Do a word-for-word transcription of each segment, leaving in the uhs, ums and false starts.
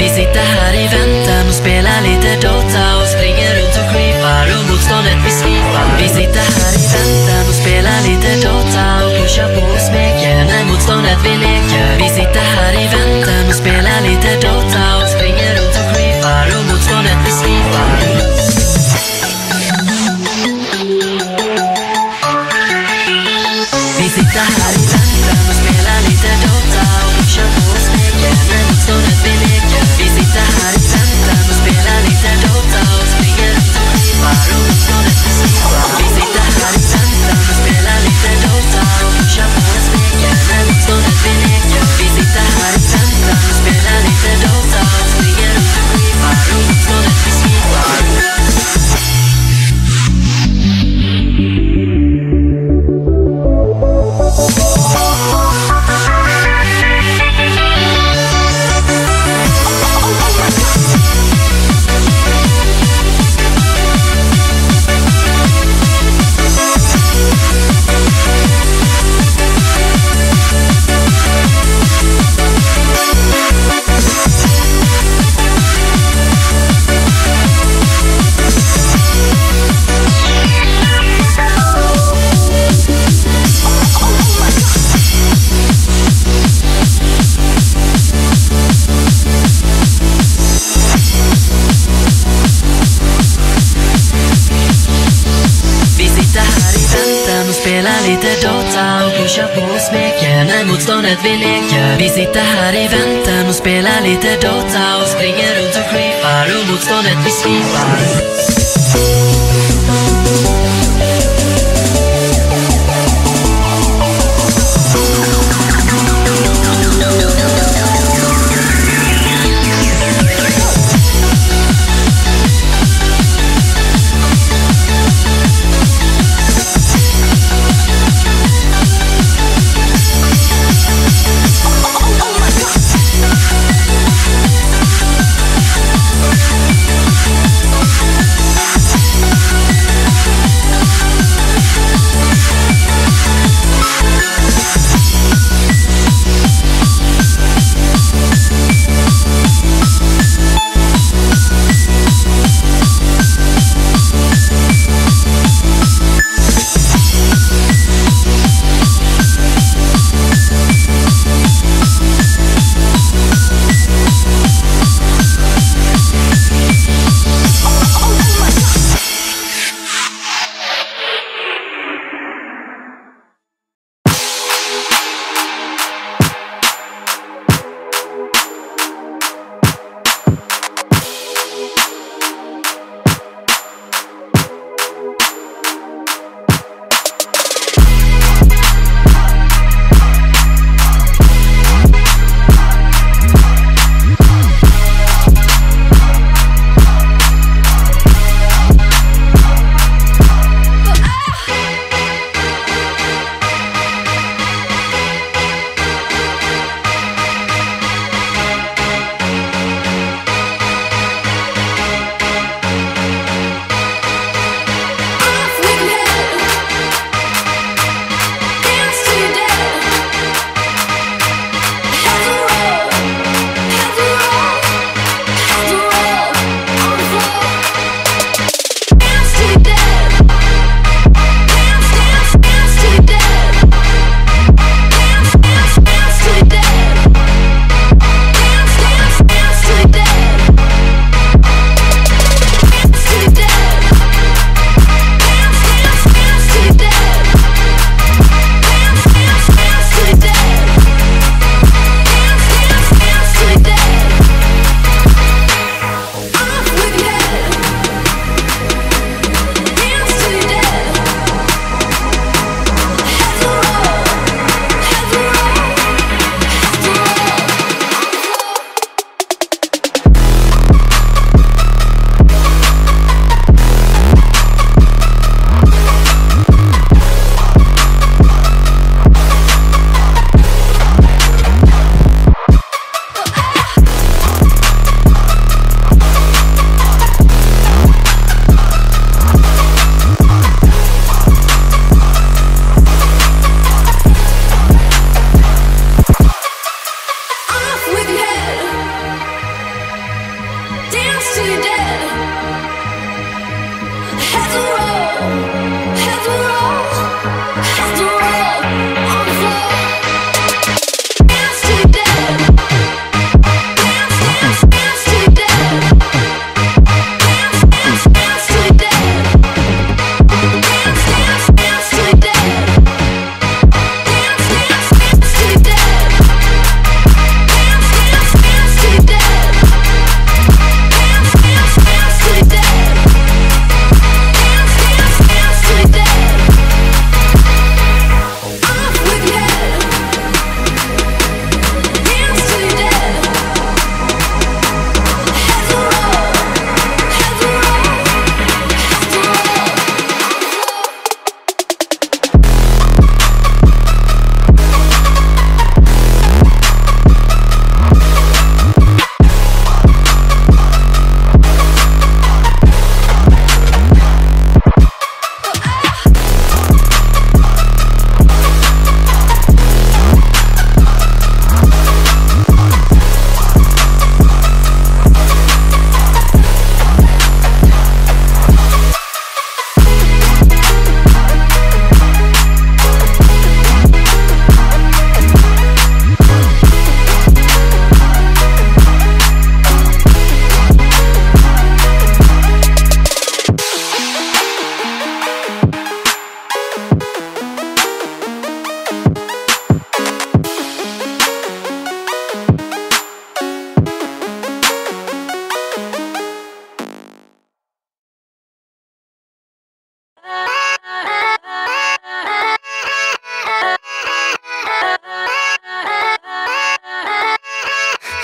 Vi sitter här i väntan och spelar lite Dota och springer runt och creepar och motståndet vi slipar. Vi sitter här i väntan och spelar lite Dota och pushar på och smeker när motståndet vi leker. Vi sitter här i väntan och spelar lite Dota och springer runt och creepar och motståndet vi slipar. Vi sitter här i väntan och spelar lite Dota och pushar på och smeker när motståndet vi leker. Spelar lite Dota och pushar på och smeker när motståndet vi leker. Vi sitter här i väntan och spelar lite Dota och springer runt och creepar och motståndet vi slipar.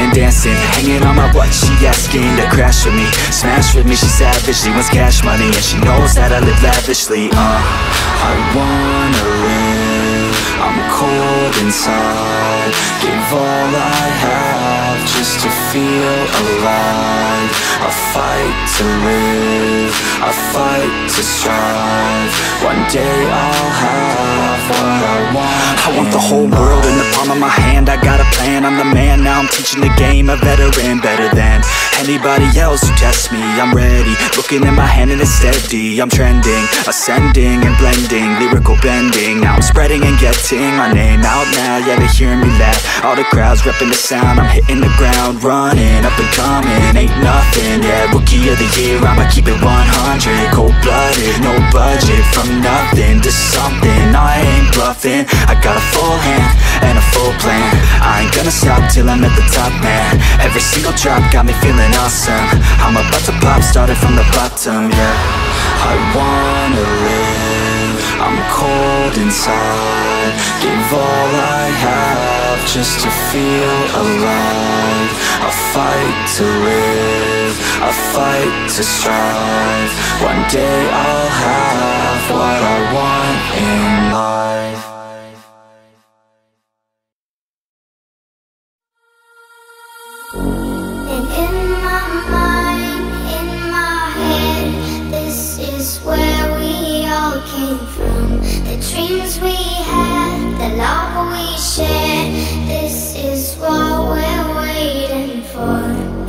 and dancing, hanging on my butt. She asking to crash with me, smash with me. She savage, she wants cash money, and she knows that I live lavishly. Uh, I wanna live. I'm cold inside. Give all I have just to feel alive. I fight to live. I fight to strive. One day I'll have what I want. I want the whole world in the palm of my hand. I got a plan. I'm the man now. I'm teaching the game, a veteran, better than anybody else who tests me. I'm ready, looking at my hand and it's steady. I'm trending, ascending and blending, lyrical bending. Now I'm spreading and getting my name out now. Yeah, they hearing me laugh, all the crowds repping the sound. I'm hitting the ground running, up and coming, ain't nothing. Yeah, rookie of the year, I'ma keep it one hundred. Cold-blooded, no budget, from nothing to something. I ain't bluffing, I got a full hand and a full plan. I ain't gonna stop till I'm at the top, man. Every single drop got me feeling awesome. I'm about to pop, started from the bottom, yeah. I wanna live, I'm cold inside. Give all I have just to feel alive. I fight to live, I fight to strive. One day I'll have what I want in life. Dreams we had, the love we shared, this is what we're waiting for.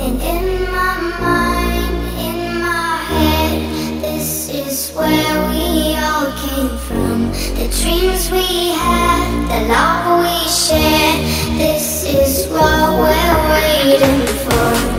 And in my mind, in my head, this is where we all came from. The dreams we had, the love we shared, this is what we're waiting for.